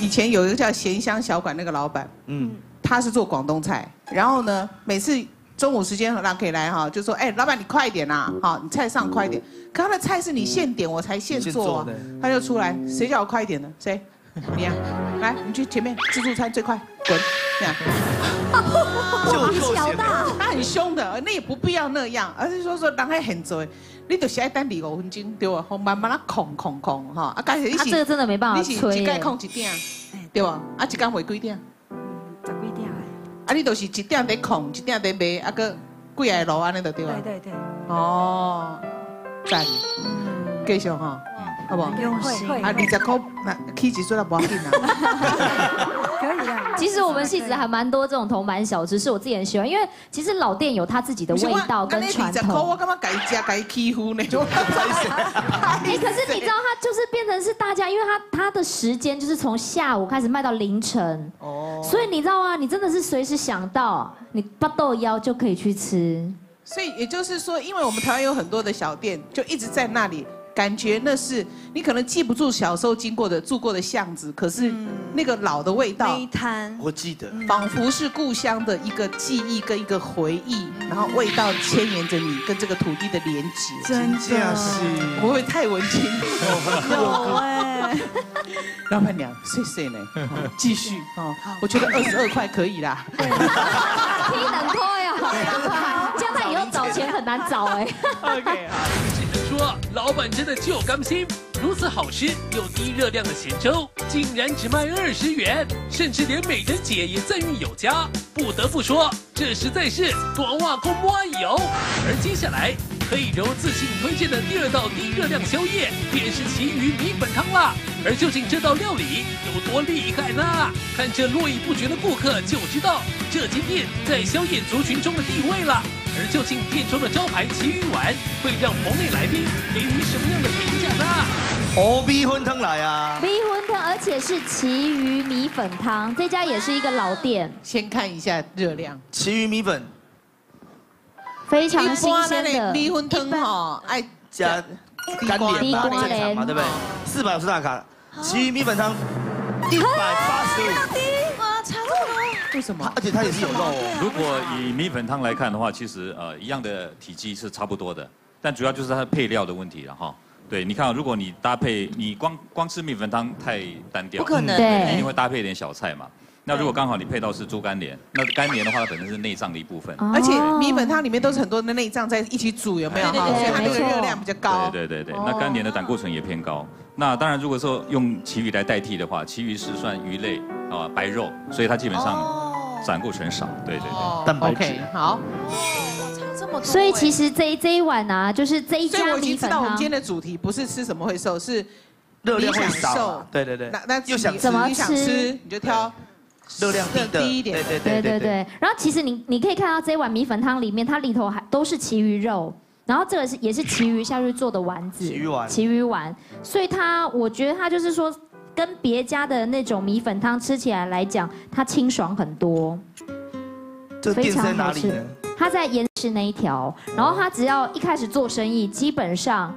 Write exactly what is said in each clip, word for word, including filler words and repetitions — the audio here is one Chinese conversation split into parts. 以前有一个叫咸香小馆那个老板，嗯，他是做广东菜，然后呢，每次中午时间让可以来哈，就说哎，老板你快一点啦，好，你菜上快一点。可他的菜是你现点，我才现做啊，他就出来，谁叫我快一点的？谁？你啊，来，你去前面自助餐最快，滚！这样，就小大，他很凶的，那也不必要那样，而是说说人还很追。 你就是爱等二五分钟，对不？慢慢啊，控控控，哈！啊，但是你是，他这个真的没办法吹。你是一盖控一点，对不？啊，一间回几点？十几点。啊，你就是一点在控，一点在卖，啊，搁贵下路安尼就对了。对对对。哦，赞，继续哈，好不好？会啊，二十块，那起一撮也不要紧啦。 其实我们戏子还蛮多这种铜板小吃，是我自己很喜欢，因为其实老店有它自己的味道跟传统。我干嘛改家改欺负呢？哎，可是你知道，它就是变成是大家，因为它它的时间就是从下午开始卖到凌晨，哦，所以你知道啊，你真的是随时想到你八豆腰就可以去吃。所以也就是说，因为我们台湾有很多的小店，就一直在那里。 感觉那是你可能记不住小时候经过的、住过的巷子，可是那个老的味道，那一摊我记得，仿佛是故乡的一个记忆跟一个回忆，然后味道牵连着你跟这个土地的连接。真的是，我会不会太文青？有哎，老板娘，谢谢呢，继续哦，我觉得二十二块可以啦。对，平等脱呀，这样他以后找钱很难找哎。OK 好。 说老板真的就甘心，如此好吃又低热量的咸粥，竟然只卖二十元，甚至连美人姐也赞誉有加。不得不说，这实在是短袜公蛙油。而接下来，佩柔自信推荐的第二道低热量宵夜，便是旗鱼米粉汤啦。而究竟这道料理有多厉害呢？看这络绎不绝的顾客就知道，这间店在宵夜族群中的地位了。 而究竟店中的招牌旗鱼丸会让棚内来宾给予什么样的评价呢？哦，米粉汤来啊！米粉汤，而且是旗鱼米粉汤，这家也是一个老店。先看一下热量，旗鱼米粉非常新鲜的米粉汤哈，爱加干煸吧，正常嘛，对不对？四百五十大卡，旗鱼米粉汤一百八十五。 为什么？而且它也是有肉哦。如果以米粉汤来看的话，其实呃一样的体积是差不多的，但主要就是它的配料的问题了哈。对，你看，如果你搭配你光光吃米粉汤太单调，不可能，对，一定会搭配一点小菜嘛。那如果刚好你配到是猪肝莲，那肝莲的话它本身是内脏的一部分，而且米粉汤里面都是很多的内脏在一起煮，有没有？所以它那个热量比较高。对对对对，那肝莲的胆固醇也偏高。那当然，如果说用旗鱼来代替的话，旗鱼是算鱼类。 啊，白肉，所以它基本上胆固醇少，对对对，蛋白质 OK 好。所以其实这这一碗啊，就是这一家米粉汤。所以我已经知道我们今天的主题不是吃什么会瘦，是热量会少。对对对。那那又想怎么吃？你就挑热量低一点。对对对对对。然后其实你你可以看到这一碗米粉汤里面，它里头还都是旗鱼肉。 然后这个是也是旗鱼下去做的丸子，旗鱼丸，旗鱼丸，所以它我觉得它就是说，跟别家的那种米粉汤吃起来来讲，它清爽很多，非常好吃。它在延时那一条，然后它只要一开始做生意，基本上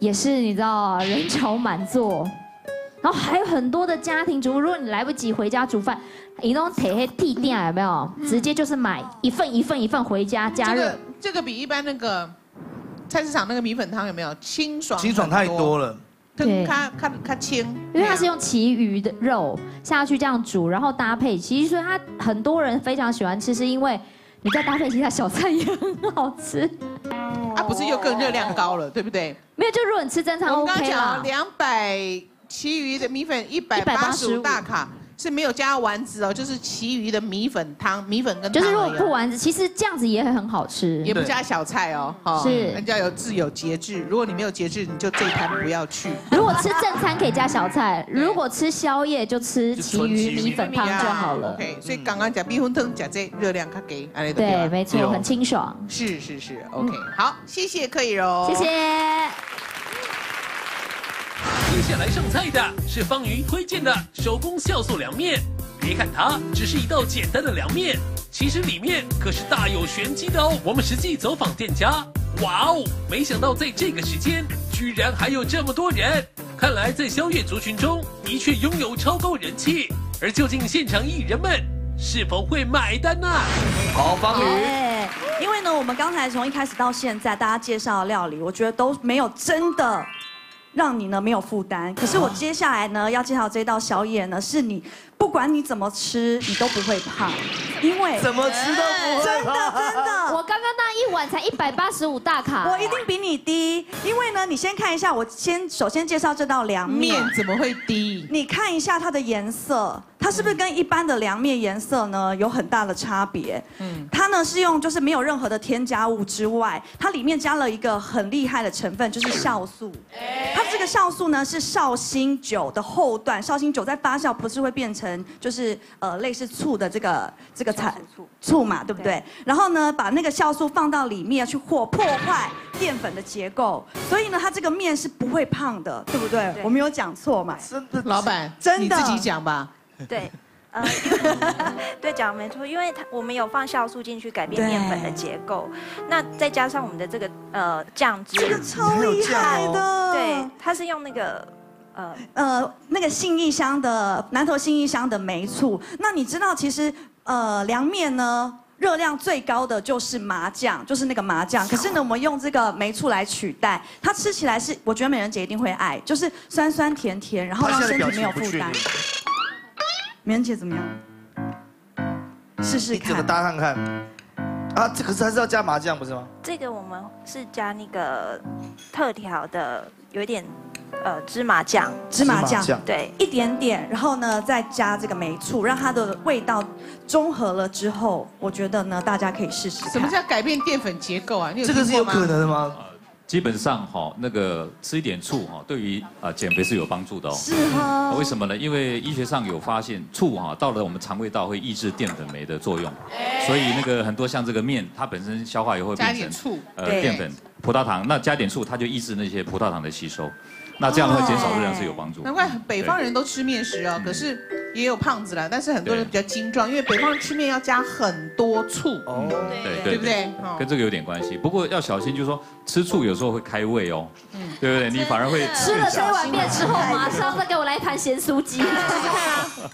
也是你知道人潮满座，然后还有很多的家庭主妇，如果你来不及回家煮饭，你都提黑地垫有没有？直接就是买一份一份一份回家加热。这个比一般那个。 菜市场那个米粉汤有没有清爽？清爽太多了，对，它它它清，因为它是用旗鱼的肉下去这样煮，然后搭配。其实它很多人非常喜欢吃，是因为你再搭配其他小菜也很好吃。啊，不是又更热量高了，对不对？没有，就如果你吃正常 OK 啦。两百旗鱼的米粉一百八十五大卡。 是没有加丸子哦，就是其余的米粉汤、米粉跟汤就是如果不丸子，其实这样子也很好吃，也不加小菜哦。是，人家有自有节制，如果你没有节制，你就这一摊不要去。如果吃正餐可以加小菜，如果吃宵夜就吃其余米粉汤就好了。对，所以刚刚讲米粉汤讲这热量它给，对，没错，很清爽。是是是 ，OK， 好，谢谢柯以柔，谢谢。 接下来上菜的是方瑜推荐的手工酵素凉面。别看它只是一道简单的凉面，其实里面可是大有玄机的哦。我们实际走访店家，哇哦，没想到在这个时间，居然还有这么多人！看来在宵夜族群中的确拥有超高人气。而究竟现场艺人们是否会买单呢？好，方宇。 因为呢，我们刚才从一开始到现在，大家介绍的料理，我觉得都没有真的让你呢没有负担。可是我接下来呢要介绍这道宵夜呢，是你不管你怎么吃，你都不会胖，因为怎么吃都不会胖。真的真的，我刚刚那一碗才一百八十五大卡，我一定比你低。因为呢，你先看一下，我先首先介绍这道凉面，面怎么会低？你看一下它的颜色。 它是不是跟一般的凉面颜色呢有很大的差别？嗯，它呢是用就是没有任何的添加物之外，它里面加了一个很厉害的成分，就是酵素。它这个酵素呢是绍兴酒的后段，绍兴酒在发酵不是会变成就是呃类似醋的这个这个产醋嘛，对不对？然后呢把那个酵素放到里面去或破坏淀粉的结构，所以呢它这个面是不会胖的，对不对？我没有讲错嘛？真的，老板，真的，你自己讲吧。 对，呃，对，讲没错，因为它我们有放酵素进去改变面粉的结构，那再加上我们的这个呃酱汁，这个超厉害的，哦、对，它是用那个呃呃那个信义乡的南投信义乡的梅醋，那你知道其实呃凉面呢？ 热量最高的就是麻酱，就是那个麻酱。可是呢，我们用这个梅醋来取代，它吃起来是，我觉得美人姐一定会爱，就是酸酸甜甜，然后让身体没有负担。美人姐怎么样？试试看。这个搭看看。啊，这可是还是要加麻酱不是吗？这个我们是加那个特调的，有一点呃芝麻酱。芝麻酱。对，一点点，然后呢再加这个梅醋，让它的味道。 综合了之后，我觉得呢，大家可以试试。什么叫改变淀粉结构啊？你有这个是有可能的吗？呃、基本上哈、哦，那个吃一点醋哈、哦，对于啊、呃、减肥是有帮助的哦。是哈、哦。为什么呢？因为医学上有发现，醋哈、哦、到了我们肠胃道会抑制淀粉酶的作用，所以那个很多像这个面，它本身消化也会变成醋呃淀粉、葡萄糖，那加点醋，它就抑制那些葡萄糖的吸收。 那这样会减少热量是有帮助。难怪北方人都吃面食哦，可是也有胖子啦，但是很多人比较精壮，因为北方人吃面要加很多醋，哦，对对对，跟这个有点关系。不过要小心，就是说吃醋有时候会开胃哦，对不对？你反而会吃了这碗面之后，马上再给我来一盘咸酥鸡，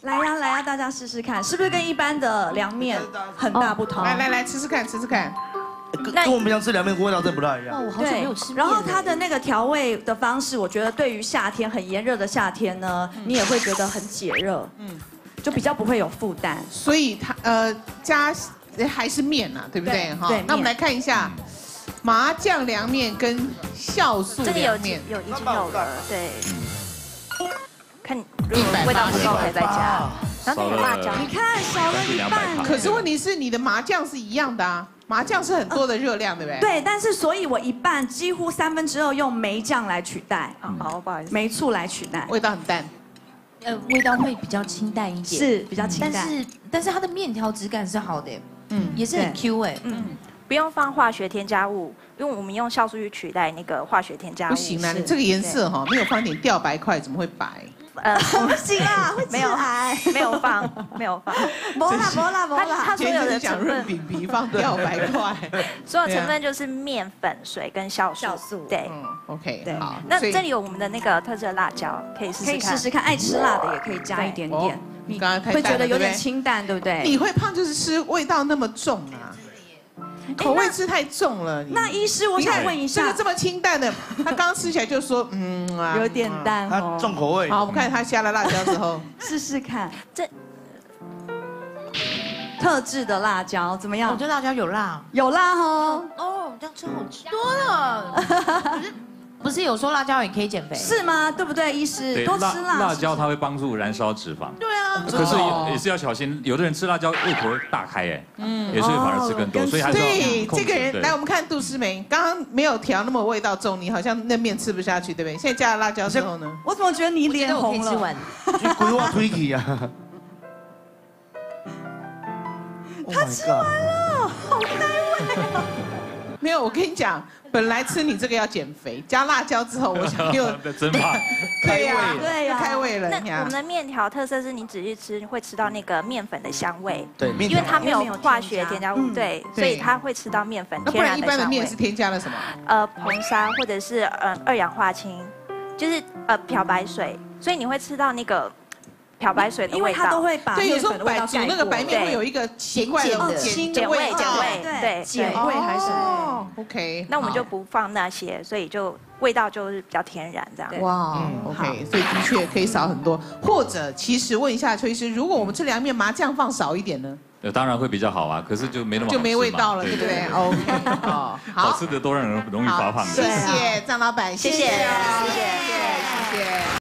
来呀来呀，大家试试看，是不是跟一般的凉面很大不同？来来来，吃吃看，吃吃看。 跟跟我们平常吃凉面的味道真不大一样。哦，我好久没有吃面了。然后它的那个调味的方式，我觉得对于夏天很炎热的夏天呢，嗯、你也会觉得很解热，嗯，就比较不会有负担。所以它呃加还是面啊，对不对哈？对。那我们来看一下麻酱凉面跟酵素凉面，这里有有已经有了，对。看，如果味道不够可以再加。然后那个辣椒，你看少了一半。可是问题是你的麻酱是一样的啊。 麻酱是很多的热量，对不对？对，但是所以我一半几乎三分之二用梅酱来取代，好，不好意思，梅醋来取代，味道很淡，呃，味道会比较清淡一点，是比较清淡，但是但是它的面条质感是好的，嗯，也是很 Q 哎，嗯，不用放化学添加物，因为我们用酵素去取代那个化学添加物。不行啦，你这个颜色哈，没有放点吊白块怎么会白？ 呃，不行啊，没有，没有放，没有放，没啦没啦没啦，它所有的成分，饼皮放掉白块，所有成分就是面粉、水跟酵素，对 ，OK， 对，好，那这里有我们的那个特制的辣椒，可以试试看，可以试试看，爱吃辣的也可以加一点点，你刚刚会觉得有点清淡，对不对？你会胖就是吃味道那么重啊。 口味吃太重了。那医师，我想问一下，这个这么清淡的，他刚吃起来就说，嗯啊，有点淡哦，重口味。好，我们看他加了辣椒之后，试试看这特制的辣椒怎么样？我觉得辣椒有辣，有辣哦。哦，这样吃好吃多了。不是有说辣椒也可以减肥？是吗？对不对，医师？多吃辣。辣椒它会帮助燃烧脂肪。对啊。可是也是要小心，有的人吃辣椒胃口大开哎，嗯，也是反而吃更多，所以还是要控制。对，这个人来，我们看杜诗梅，刚刚没有调那么味道重，你好像那面吃不下去，对不对？现在加了辣椒之后呢？我怎么觉得你脸红了？我可以吃完。鬼话推起啊！他吃完了，好开胃啊！没有，我跟你讲，本来吃你这个要减肥，加辣椒之后，我想又真胖，对呀，对呀，开胃了。那我们的面条特色是你仔细吃会吃到那个面粉的香味，对，因为它没有化学添加物，对，所以它会吃到面粉天然的香味。那不然一般的面是添加了什么？呃，硼砂或者是呃二氧化氢，就是呃漂白水，所以你会吃到那个。 漂白水的味道，因为它都会把面粉的味道盖过。对，有时候白煮那个白面会有一个奇怪的碱味，碱味，对，碱味还是 OK。那我们就不放那些，所以就味道就是比较天然这样。哇 ，OK， 所以的确可以少很多。或者，其实问一下邱医师，如果我们吃凉面麻酱放少一点呢？ 当然会比较好啊，可是就没那么就没味道了，对不对 ？OK， 好，好吃的都让人容易发胖。谢谢张老板，谢谢，谢谢，谢谢。